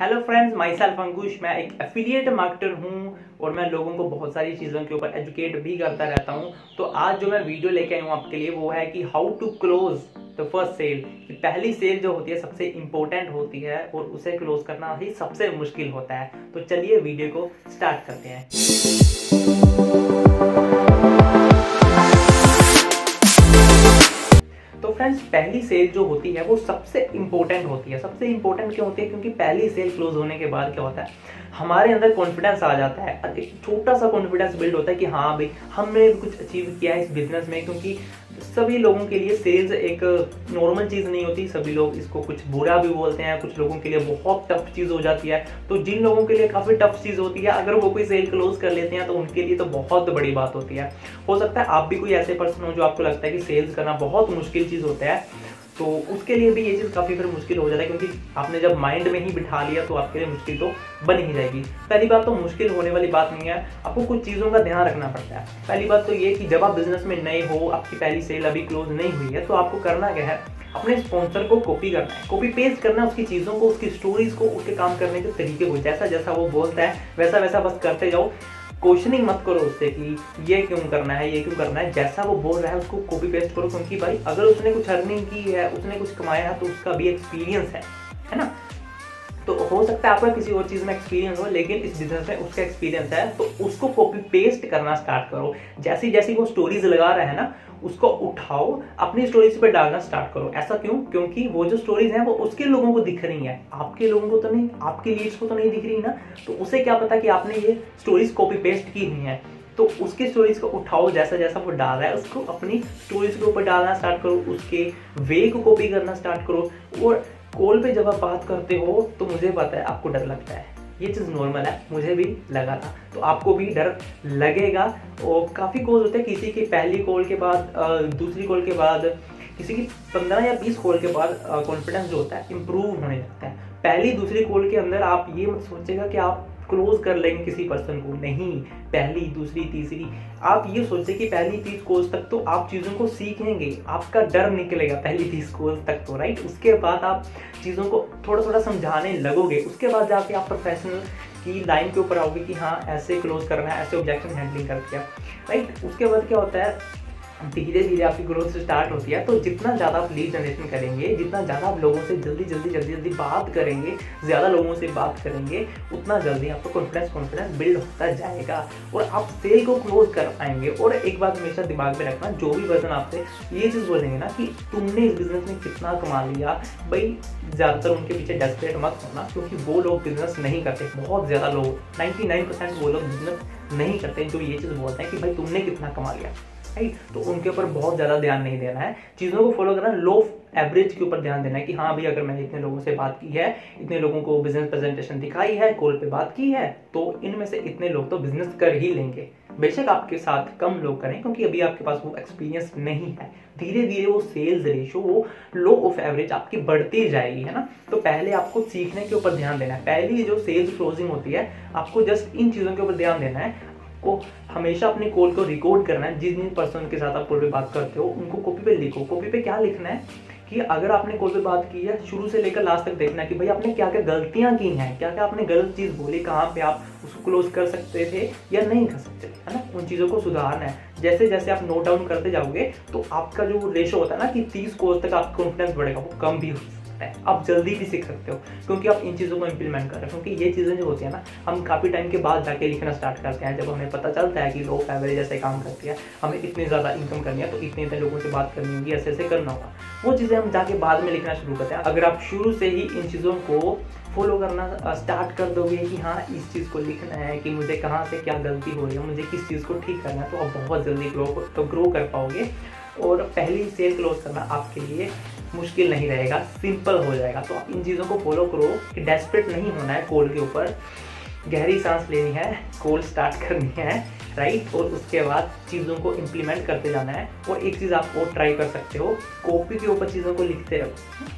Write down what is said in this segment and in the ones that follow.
Hello friends, myself Ankush. मैं एक affiliate marketer हूं और मैं लोगों को बहुत सारी चीज़ों के ऊपर एजुकेट भी करता रहता हूं। तो आज जो मैं वीडियो लेके आया हूं आपके लिए वो है कि how to close the first sale. पहली सेल जो होती है सबसे इम्पोर्टेंट होती है और उसे क्लोज करना ही सबसे मुश्किल होता है। तो चलिए वीडियो को स्टार्ट करते हैं। तो फ्रेंड्स, पहली सेल जो होती है वो सबसे इम्पोर्टेंट होती है। सबसे इम्पोर्टेंट क्यों होती है? क्योंकि पहली सेल क्लोज होने के बाद क्या होता है, हमारे अंदर कॉन्फिडेंस आ जाता है। एक छोटा सा कॉन्फिडेंस बिल्ड होता है कि हाँ भाई, हमने कुछ अचीव किया है इस बिजनेस में। क्योंकि सभी लोगों के लिए सेल्स एक नॉर्मल चीज़ नहीं होती, सभी लोग इसको कुछ बुरा भी बोलते हैं, कुछ लोगों के लिए बहुत टफ चीज़ हो जाती है। तो जिन लोगों के लिए काफ़ी टफ चीज़ होती है, अगर वो कोई सेल क्लोज कर लेते हैं तो उनके लिए तो बहुत बड़ी बात होती है। हो सकता है आप भी कोई ऐसे पर्सन हो जो आपको लगता है कि सेल्स करना बहुत मुश्किल चीज़ होता है, तो उसके लिए भी ये चीज़ काफ़ी फिर मुश्किल हो जाता है। क्योंकि आपने जब माइंड में ही बिठा लिया तो आपके लिए मुश्किल तो बन ही जाएगी। पहली बात तो मुश्किल होने वाली बात नहीं है, आपको कुछ चीज़ों का ध्यान रखना पड़ता है। पहली बात तो ये कि जब आप बिज़नेस में नए हो, आपकी पहली सेल अभी क्लोज नहीं हुई है, तो आपको करना क्या है, अपने स्पॉन्सर को कॉपी करना है, कॉपी पेस्ट करना, उसकी चीज़ों को, उसकी स्टोरीज़ को, उसके काम करने के तरीके को, जैसा जैसा वो बोलता है वैसा वैसा बस करते जाओ। क्वेश्चनिंग मत करो उससे कि ये क्यों करना है, ये क्यों करना है। जैसा वो बोल रहा है उसको कॉपी पेस्ट करो, क्योंकि भाई अगर उसने कुछ अर्निंग की है, उसने कुछ कमाया है, तो उसका भी एक्सपीरियंस है ना। तो हो सकता है आपका किसी और चीज़ में एक्सपीरियंस हो, लेकिन इस बिजनेस में उसका एक्सपीरियंस है, तो उसको कॉपी पेस्ट करना स्टार्ट करो। जैसी जैसी वो स्टोरीज लगा रहा है ना, उसको उठाओ, अपनी स्टोरीज पर डालना स्टार्ट करो। ऐसा क्यों? क्योंकि वो जो स्टोरीज हैं वो उसके लोगों को दिख रही हैं, आपके लोगों को तो नहीं, आपके लीड्स को तो नहीं दिख रही ना। तो उसे क्या पता कि आपने ये स्टोरीज कॉपी पेस्ट की हुई हैं, तो उसकी स्टोरीज को उठाओ, जैसा जैसा वो डाल रहा है उसको अपनी स्टोरीज के ऊपर डालना स्टार्ट करो, उसके वे को कॉपी करना स्टार्ट करो। और कॉल पे जब आप बात करते हो तो मुझे पता है आपको डर लगता है, ये चीज़ नॉर्मल है, मुझे भी लगा था, तो आपको भी डर लगेगा। और काफ़ी कॉल होते हैं, किसी की पहली कॉल के बाद, दूसरी कॉल के बाद, किसी की 15 या 20 कॉल के बाद कॉन्फिडेंस जो होता है इम्प्रूव होने लगता है। पहली दूसरी कॉल के अंदर आप ये मत सोचेगा कि आप क्लोज कर लेंगे किसी पर्सन को, नहीं। पहली दूसरी तीसरी, आप ये सोचें कि पहली 30 कोर्स तक तो आप चीज़ों को सीखेंगे, आपका डर निकलेगा पहली 30 कोर्स तक तो, राइट। उसके बाद आप चीज़ों को थोड़ा थोड़ा समझाने लगोगे, उसके बाद जाके आप प्रोफेशनल की लाइन के ऊपर आओगे कि हाँ ऐसे क्लोज करना है, ऐसे ऑब्जेक्शन हैंडलिंग करके, राइट। उसके बाद क्या होता है, धीरे धीरे आपकी ग्रोथ स्टार्ट होती है। तो जितना ज़्यादा आप लीड जनरेशन करेंगे, जितना ज़्यादा आप लोगों से जल्दी जल्दी बात करेंगे, ज़्यादा लोगों से बात करेंगे, उतना जल्दी आपको कॉन्फिडेंस बिल्ड होता जाएगा और आप सेल को क्लोज कर पाएंगे। और एक बात हमेशा दिमाग में रखना, जो भी पर्सन आपसे ये चीज़ बोलेंगे ना कि तुमने इस बिज़नेस में कितना कमा लिया, भाई ज़्यादातर उनके पीछे डेस्परेट मत होना, क्योंकि वो लोग बिज़नेस नहीं करते। बहुत ज़्यादा लोग, 99% वो लोग बिज़नेस नहीं करते जो ये चीज़ बोलते हैं कि भाई तुमने कितना कमा लिया, राइट। तो उनके ऊपर बहुत ज़्यादा ध्यान नहीं देना है, चीज़ों को फॉलो करना, लो एवरेज के ऊपर ध्यान देना है कि हाँ भाई अगर मैंने इतने लोगों से बात की है, इतने लोगों को बिजनेस प्रेजेंटेशन दिखाई है, कॉल पे बात की है, तो इनमें से इतने लोग तो बिजनेस कर ही लेंगे। बेशक आपके साथ कम लोग करें, क्योंकि अभी आपके पास वो एक्सपीरियंस नहीं है। धीरे धीरे वो सेल्स रेशो, वो लो ऑफ एवरेज आपकी बढ़ती जाएगी, है ना। तो पहले आपको सीखने के ऊपर ध्यान देना है। पहली जो सेल्स क्लोजिंग होती है, आपको जस्ट इन चीज़ों के ऊपर ध्यान देना है। को हमेशा अपने कॉल को रिकॉर्ड करना है, जिस दिन पर्सन के साथ आप कॉल पे बात करते हो उनको कॉपी पे लिखो। कॉपी पे क्या लिखना है कि अगर आपने कॉल पे बात की है, शुरू से लेकर लास्ट तक देखना है कि भाई आपने क्या क्या गलतियां की हैं, क्या क्या आपने गलत चीज़ बोली, कहाँ पे आप उसको क्लोज कर सकते थे या नहीं कर सकते, है ना। उन चीज़ों को सुधारना है। जैसे जैसे आप नोट डाउन करते जाओगे तो आपका जो रेशो होता है ना कि 30 कॉल तक आपका कॉन्फिडेंस बढ़ेगा, वो कम भी हो सकता है, आप जल्दी भी सीख सकते हो, क्योंकि आप इन चीज़ों को इंप्लीमेंट कर रहे हो। क्योंकि ये चीज़ें जो होती है ना, हम काफ़ी टाइम के बाद जाके लिखना स्टार्ट करते हैं, जब हमें पता चलता है कि लो एवरेज ऐसे काम करती है, हमें इतने ज़्यादा इनकम करनी है, तो इतने इतने लोगों से बात करनी होगी, ऐसे ऐसे करना होगा, वो चीज़ें हम जाके बाद में लिखना शुरू करते हैं। अगर आप शुरू से ही इन चीज़ों को फॉलो करना स्टार्ट कर दोगे कि हाँ इस चीज़ को लिखना है कि मुझे कहाँ से क्या गलती हो रही है, मुझे किस चीज़ को ठीक करना है, तो आप बहुत जल्दी ग्रो कर पाओगे और पहली सेल क्लोज करना आपके लिए मुश्किल नहीं रहेगा, सिंपल हो जाएगा। तो आप इन चीज़ों को फॉलो करो कि डेस्परेट नहीं होना है, कॉल के ऊपर गहरी सांस लेनी है, कॉल स्टार्ट करनी है, राइट। और उसके बाद चीज़ों को इम्प्लीमेंट करते जाना है। और एक चीज़ आप और ट्राई कर सकते हो, कॉपी के ऊपर चीज़ों को लिखते रहो,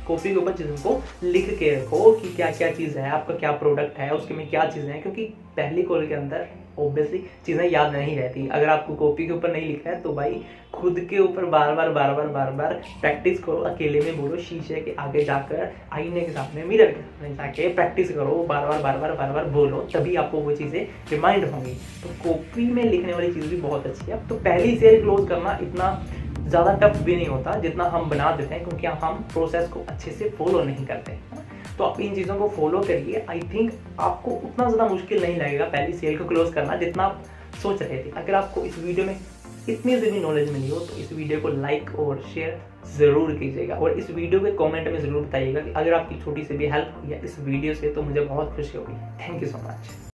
कॉपी के ऊपर चीज़ों को लिख के रखो कि क्या क्या चीज़ है, आपका क्या प्रोडक्ट है, उसके में क्या चीज़ें हैं। क्योंकि पहली कॉल के अंदर ऑब्वियसली चीज़ें याद नहीं रहती। अगर आपको कॉपी के ऊपर नहीं लिखना है तो भाई खुद के ऊपर बार बार प्रैक्टिस करो, अकेले में बोलो, शीशे के आगे जाकर, आईने के सामने, मिरर के सामने जाके प्रैक्टिस करो, बार बार बोलो, तभी आपको वो चीज़ें रिमाइंड होंगी। तो कॉपी में लिखने वाली चीज़ भी बहुत अच्छी है। अब तो पहली शेयर क्लोज करना इतना ज़्यादा टफ भी नहीं होता जितना हम बना देते हैं, क्योंकि हम प्रोसेस को अच्छे से फॉलो नहीं करते। तो आप इन चीज़ों को फॉलो करिए, आई थिंक आपको उतना ज़्यादा मुश्किल नहीं लगेगा पहली सेल को क्लोज करना जितना आप सोच रहे थे। अगर आपको इस वीडियो में इतनी से भी नॉलेज मिली हो तो इस वीडियो को लाइक और शेयर ज़रूर कीजिएगा, और इस वीडियो के कमेंट में ज़रूर बताइएगा कि अगर आपकी छोटी सी भी हेल्प हुई है इस वीडियो से तो मुझे बहुत खुशी होगी। Thank you so much.